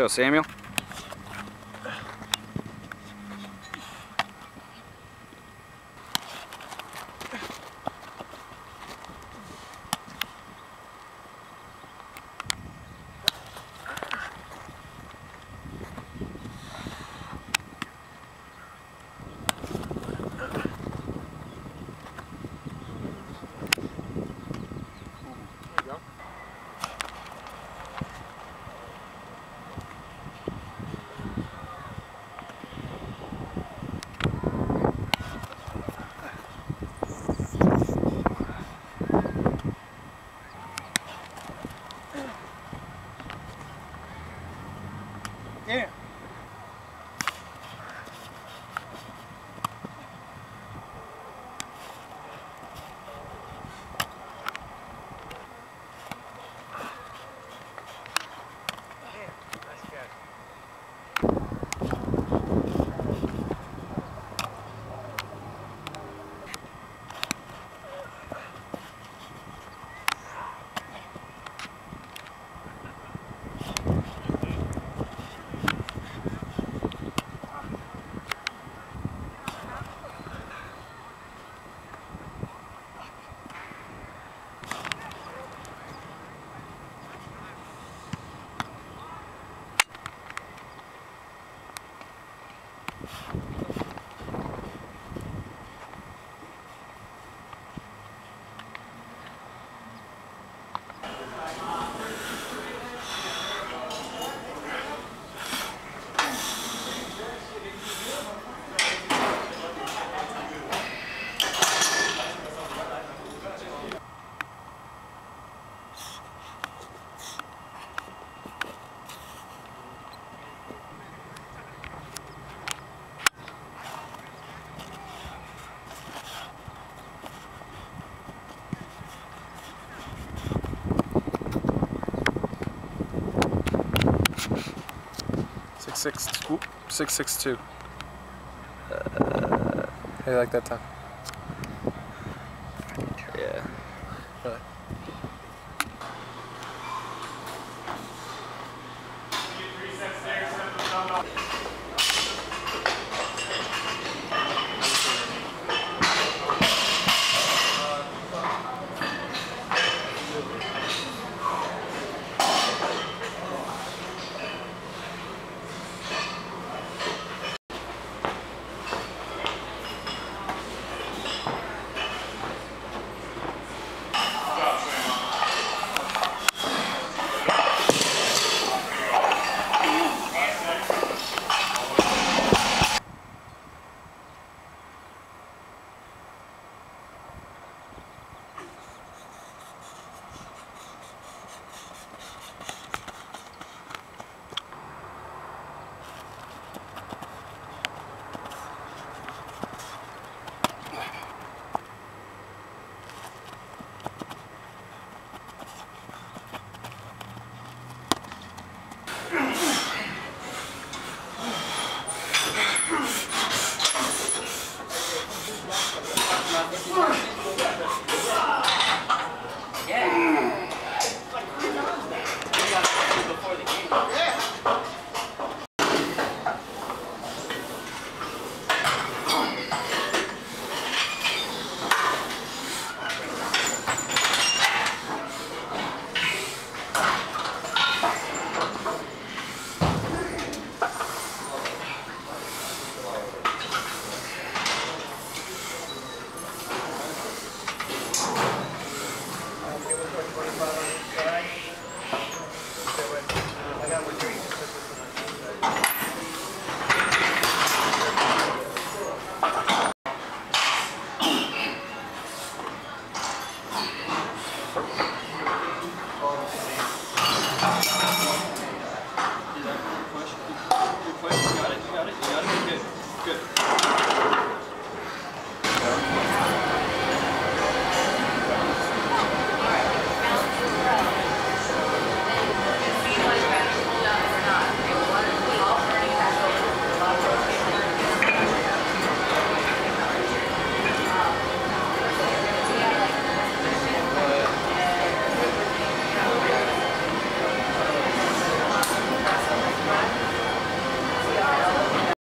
Go, Samuel. Yeah. Whoop, 662. How do you like that time? Yeah. Really? Come on.